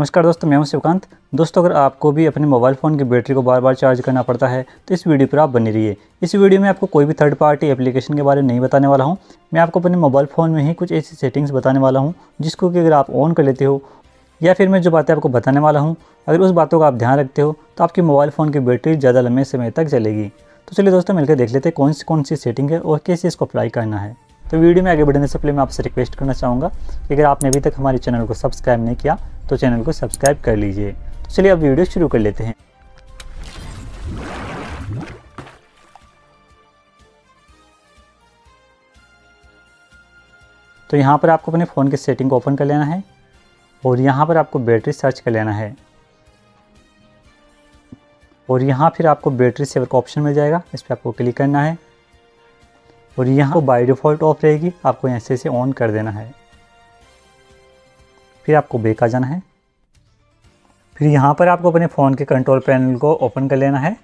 नमस्कार दोस्तों, मैं हूं शिवकांत। दोस्तों, अगर आपको भी अपने मोबाइल फ़ोन की बैटरी को बार बार चार्ज करना पड़ता है तो इस वीडियो पर आप बने रहिए। इस वीडियो में आपको कोई भी थर्ड पार्टी एप्लीकेशन के बारे में नहीं बताने वाला हूं। मैं आपको अपने मोबाइल फ़ोन में ही कुछ ऐसी सेटिंग्स बताने वाला हूं जिसको कि अगर आप ऑन कर लेते हो या फिर मैं जो बातें आपको बताने वाला हूँ अगर उस बातों का आप ध्यान रखते हो तो आपकी मोबाइल फ़ोन की बैटरी ज़्यादा लंबे समय तक चलेगी। तो चलिए दोस्तों, मिलकर देख लेते हैं कौन सी सेटिंग है और कैसे इसको अप्लाई करना है। तो वीडियो में आगे बढ़ने से पहले मैं आपसे रिक्वेस्ट करना चाहूँगा कि अगर आपने अभी तक हमारे चैनल को सब्सक्राइब नहीं किया तो चैनल को सब्सक्राइब कर लीजिए। तो चलिए अब वीडियो शुरू कर लेते हैं। तो यहाँ पर आपको अपने फ़ोन के सेटिंग को ओपन कर लेना है और यहाँ पर आपको बैटरी सर्च कर लेना है और यहाँ फिर आपको बैटरी सेवर का ऑप्शन मिल जाएगा, इस पर आपको क्लिक करना है और यहाँ बाय डिफ़ॉल्ट ऑफ रहेगी, आपको ऐसे से ऑन कर देना है। फिर आपको बैक आ जाना है, फिर यहाँ पर आपको अपने फ़ोन के कंट्रोल पैनल को ओपन कर लेना है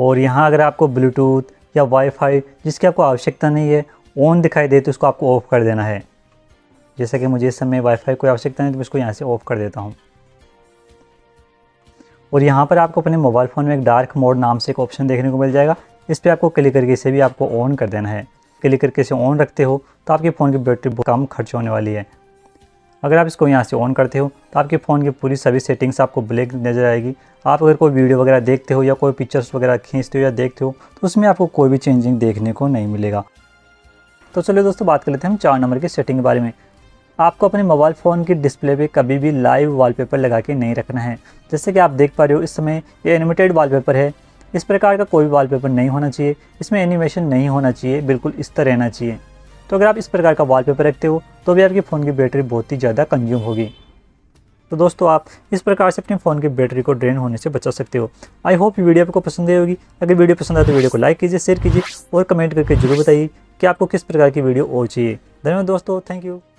और यहाँ अगर आपको ब्लूटूथ या वाईफाई जिसकी आपको आवश्यकता नहीं है ऑन दिखाई दे तो उसको आपको ऑफ़ कर देना है। जैसा कि मुझे इस समय वाईफाई कोई आवश्यकता नहीं तो मैं इसको यहाँ से ऑफ़ कर देता हूँ। और यहाँ पर आपको अपने मोबाइल फ़ोन में एक डार्क मोड नाम से एक ऑप्शन देखने को मिल जाएगा, इस पर आपको क्लिक करके इसे भी आपको ऑन कर देना है। क्लिक करके इसे ऑन रखते हो तो आपके फ़ोन की बैटरी बहुत कम खर्च होने वाली है। अगर आप इसको यहाँ से ऑन करते हो तो आपके फ़ोन की पूरी सभी सेटिंग्स आपको ब्लैक नज़र आएगी। आप अगर कोई वीडियो वगैरह देखते हो या कोई पिक्चर्स वगैरह खींचते हो या देखते हो तो उसमें आपको कोई भी चेंजिंग देखने को नहीं मिलेगा। तो चलिए दोस्तों, बात कर लेते हैं हम 4 नंबर की सेटिंग के बारे में। आपको अपने मोबाइल फ़ोन की डिस्प्ले पे कभी भी लाइव वॉलपेपर लगा के नहीं रखना है। जैसे कि आप देख पा रहे हो इस समय ये एनिमेटेड वॉलपेपर है, इस प्रकार का कोई वॉलपेपर नहीं होना चाहिए, इसमें एनिमेशन नहीं होना चाहिए, बिल्कुल इस तरह रहना चाहिए। तो अगर आप इस प्रकार का वॉलपेपर रखते हो तो भी आपके फ़ोन की बैटरी बहुत ही ज़्यादा कंज्यूम होगी। तो दोस्तों, आप इस प्रकार से अपने फ़ोन की बैटरी को ड्रेन होने से बचा सकते हो। आई होप ये वीडियो आपको पसंद आई होगी। अगर वीडियो पसंद आए तो वीडियो को लाइक कीजिए, शेयर कीजिए और कमेंट करके जरूर बताइए कि आपको किस प्रकार की वीडियो और चाहिए। धन्यवाद दोस्तों, थैंक यू।